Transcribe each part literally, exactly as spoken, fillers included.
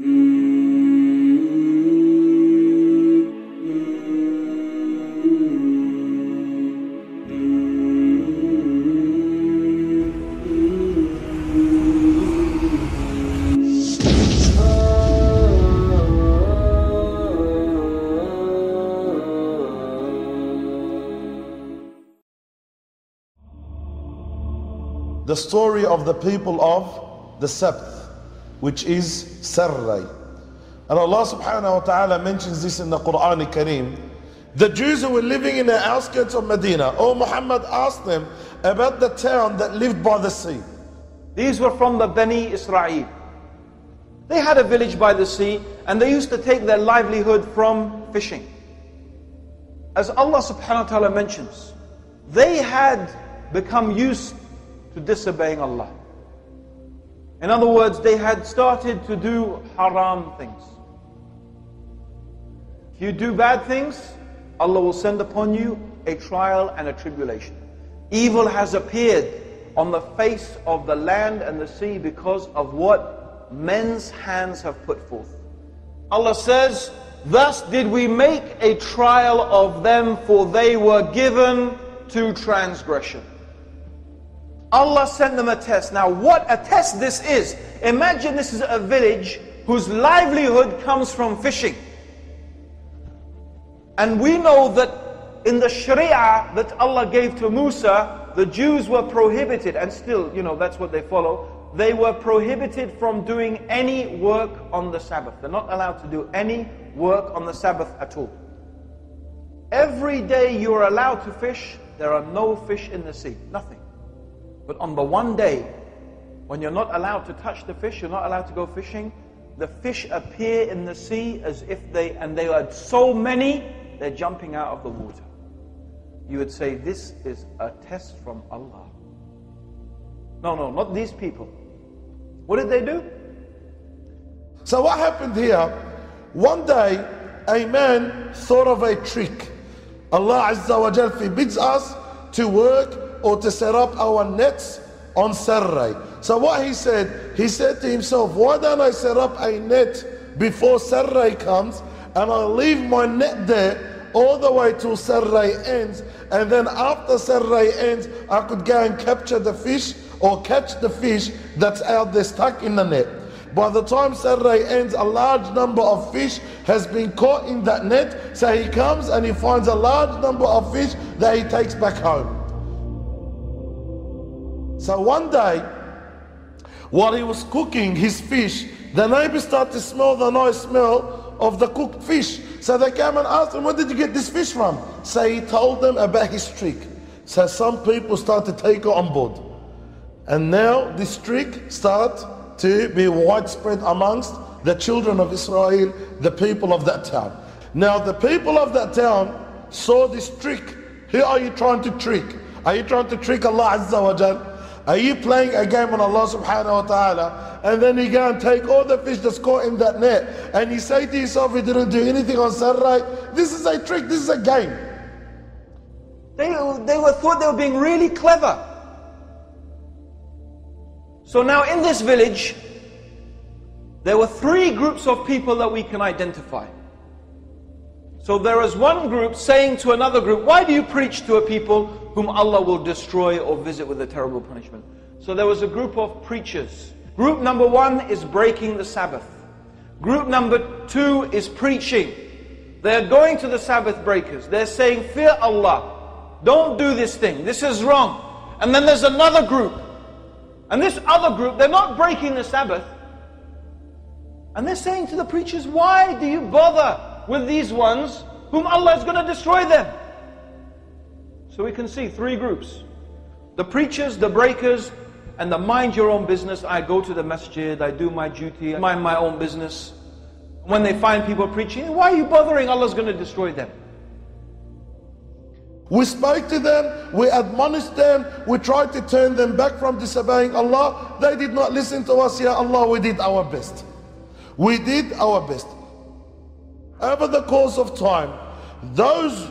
The story of the people of the Sabbath, which is Saray. And Allah subhanahu wa ta'ala mentions this in the Quran Kareem. The Jews who were living in the outskirts of Medina, oh Muhammad asked them about the town that lived by the sea. These were from the Bani Israel. They had a village by the sea and they used to take their livelihood from fishing. As Allah subhanahu wa ta'ala mentions, they had become used to disobeying Allah. In other words, they had started to do haram things. If you do bad things, Allah will send upon you a trial and a tribulation. Evil has appeared on the face of the land and the sea because of what men's hands have put forth. Allah says, "Thus did we make a trial of them, for they were given to transgression." Allah sent them a test. Now what a test this is. Imagine this is a village whose livelihood comes from fishing. And we know that in the Sharia that Allah gave to Musa, the Jews were prohibited, and still, you know, that's what they follow. They were prohibited from doing any work on the Sabbath. They're not allowed to do any work on the Sabbath at all. Every day you're allowed to fish, there are no fish in the sea, nothing. But on the one day, when you're not allowed to touch the fish, you're not allowed to go fishing, the fish appear in the sea as if they, and they are so many, they're jumping out of the water. You would say, this is a test from Allah. No, no, not these people. What did they do? So what happened here? One day, a man thought of a trick. Allah Azza wa Jal forbids us to work or to set up our nets on Saray. So what he said, he said to himself, why don't I set up a net before Saray comes, and I leave my net there all the way till Saray ends, and then after Saray ends, I could go and capture the fish or catch the fish that's out there stuck in the net. By the time Saray ends, a large number of fish has been caught in that net, so he comes and he finds a large number of fish that he takes back home. So one day, while he was cooking his fish, the neighbors started to smell the nice smell of the cooked fish. So they came and asked him, where did you get this fish from? So he told them about his trick. So some people started to take it on board. And now this trick starts to be widespread amongst the children of Israel, the people of that town. Now the people of that town saw this trick. Who are you trying to trick? Are you trying to trick Allah Azza wa Jal? Are you playing a game on Allah subhanahu wa ta'ala? And then you go and take all the fish that's caught in that net, and you say to yourself, we didn't do anything on Sarai. This is a trick, this is a game. They, they were, thought they were being really clever. So now in this village, there were three groups of people that we can identify. So there is one group saying to another group, why do you preach to a people whom Allah will destroy or visit with a terrible punishment? So there was a group of preachers. Group number one is breaking the Sabbath. Group number two is preaching. They're going to the Sabbath breakers. They're saying, fear Allah. Don't do this thing. This is wrong. And then there's another group. And this other group, they're not breaking the Sabbath. And they're saying to the preachers, why do you bother with these ones whom Allah is going to destroy them? So we can see three groups. The preachers, the breakers, and the mind your own business. I go to the masjid, I do my duty, I mind my own business. When they find people preaching, why are you bothering? Allah's going to destroy them. We spoke to them, we admonished them, we tried to turn them back from disobeying Allah. They did not listen to us. Ya Allah, we did our best. We did our best. Over the course of time, those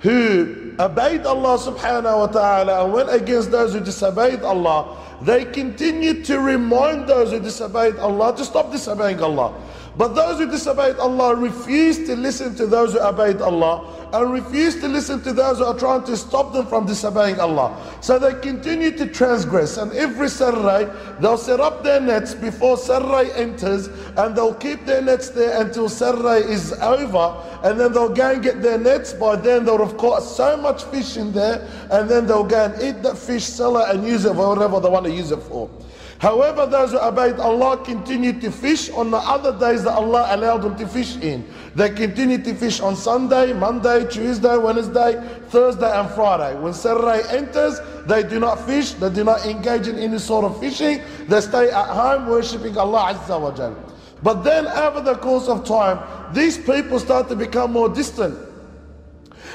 who obeyed Allah subhanahu wa ta'ala and went against those who disobeyed Allah, they continued to remind those who disobeyed Allah to stop disobeying Allah. But those who disobeyed Allah refused to listen to those who obeyed Allah and refused to listen to those who are trying to stop them from disobeying Allah. So they continued to transgress, and every Saray they'll set up their nets before Saray enters, and they'll keep their nets there until Saray is over, and then they'll go and get their nets. By then they'll have caught so much fish in there, and then they'll go and eat that fish, sell it and use it for whatever they want to use it for. However, those who obeyed Allah continued to fish on the other days that Allah allowed them to fish in. They continued to fish on Sunday, Monday, Tuesday, Wednesday, Thursday and Friday. When Saray enters, they do not fish, they do not engage in any sort of fishing. They stay at home worshipping Allah Azza wa Jal. But then over the course of time, these people start to become more distant.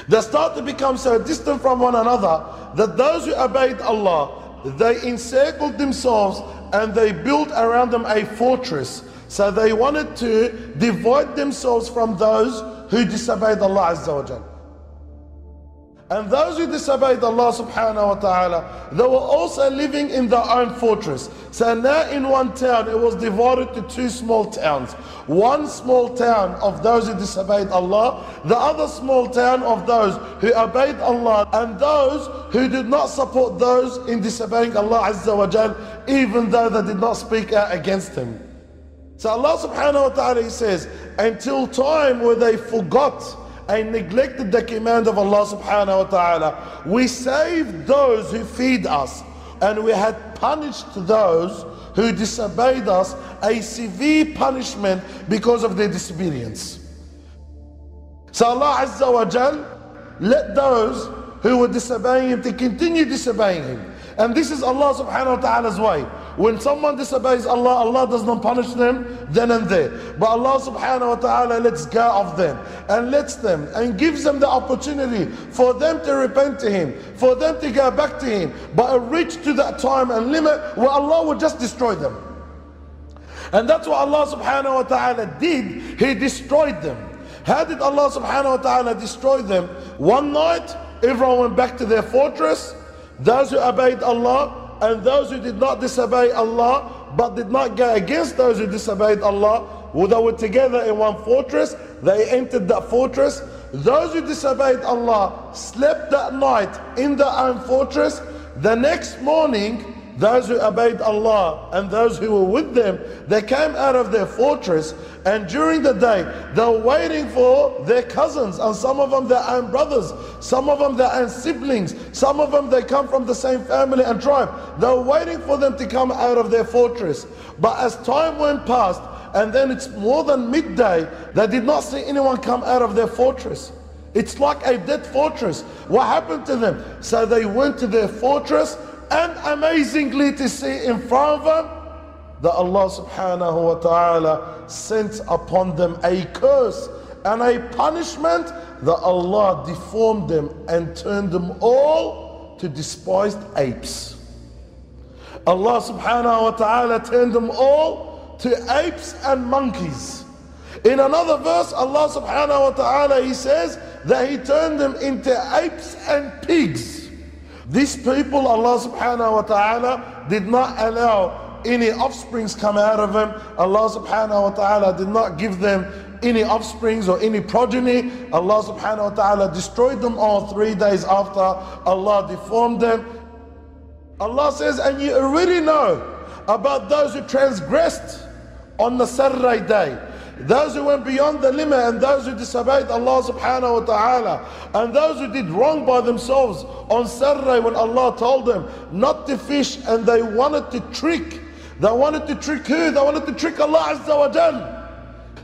They start to become so distant from one another that those who obeyed Allah, they encircled themselves and they built around them a fortress. So they wanted to divide themselves from those who disobeyed Allah Azza wa Jal. And those who disobeyed Allah subhanahu wa ta'ala, they were also living in their own fortress. So now in one town, it was divided to two small towns. One small town of those who disobeyed Allah, the other small town of those who obeyed Allah, and those who did not support those in disobeying Allah Azza wa Jal, even though they did not speak out against Him. So Allah subhanahu wa ta'ala, He says, until time where they forgot and neglected the command of Allah subhanahu wa ta'ala, we saved those who feed us, and we had punished those who disobeyed us a severe punishment because of their disobedience. So Allah Azza wa Jal let those who were disobeying Him to continue disobeying Him. And this is Allah subhanahu wa ta'ala's way. When someone disobeys Allah, Allah does not punish them then and there. But Allah subhanahu wa ta'ala lets go of them and lets them and gives them the opportunity for them to repent to Him, for them to go back to Him. But it reached to that time and limit where Allah would just destroy them. And that's what Allah subhanahu wa ta'ala did. He destroyed them. How did Allah subhanahu wa ta'ala destroy them? One night, everyone went back to their fortress. Those who obeyed Allah and those who did not disobey Allah but did not go against those who disobeyed Allah, well, they were together in one fortress. They entered that fortress. Those who disobeyed Allah slept that night in their own fortress. The next morning, those who obeyed Allah and those who were with them, they came out of their fortress, and during the day they were waiting for their cousins, and some of them their own brothers, some of them their own siblings, some of them they come from the same family and tribe. They were waiting for them to come out of their fortress. But as time went past and then it's more than midday, they did not see anyone come out of their fortress. It's like a dead fortress. What happened to them? So they went to their fortress, and amazingly to see in front of them that Allah subhanahu wa ta'ala sent upon them a curse and a punishment that Allah deformed them and turned them all to despised apes. Allah subhanahu wa ta'ala turned them all to apes and monkeys. In another verse, Allah subhanahu wa ta'ala, He says that He turned them into apes and pigs. These people, Allah subhanahu wa ta'ala did not allow any offsprings come out of them. Allah subhanahu wa ta'ala did not give them any offsprings or any progeny. Allah subhanahu wa ta'ala destroyed them all three days after Allah deformed them. Allah says, and you already know about those who transgressed on the Saray day, those who went beyond the limit, and those who disobeyed Allah subhanahu wa ta'ala, and those who did wrong by themselves on Saray when Allah told them not to fish, and they wanted to trick. They wanted to trick who? They wanted to trick Allah Azza wa Jal.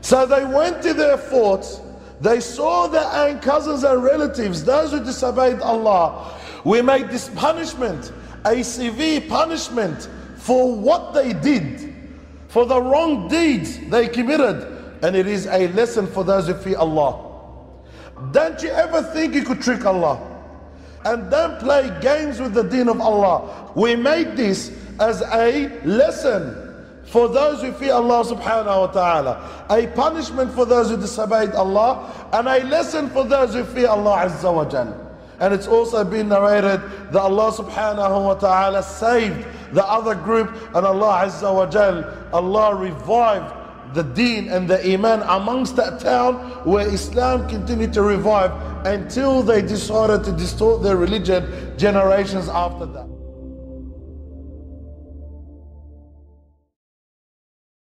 So they went to their forts. They saw their own cousins and relatives, those who disobeyed Allah. We made this punishment a severe punishment for what they did, for the wrong deeds they committed. And it is a lesson for those who fear Allah. Don't you ever think you could trick Allah, and don't play games with the deen of Allah. We made this as a lesson for those who fear Allah subhanahu wa ta'ala, a punishment for those who disobeyed Allah, and a lesson for those who fear Allah Azza wa Jal. And it's also been narrated that Allah subhanahu wa ta'ala saved the other group, and Allah Azza wa Jal, Allah revived the deen and the iman amongst that town, where Islam continued to revive until they decided to distort their religion generations after that.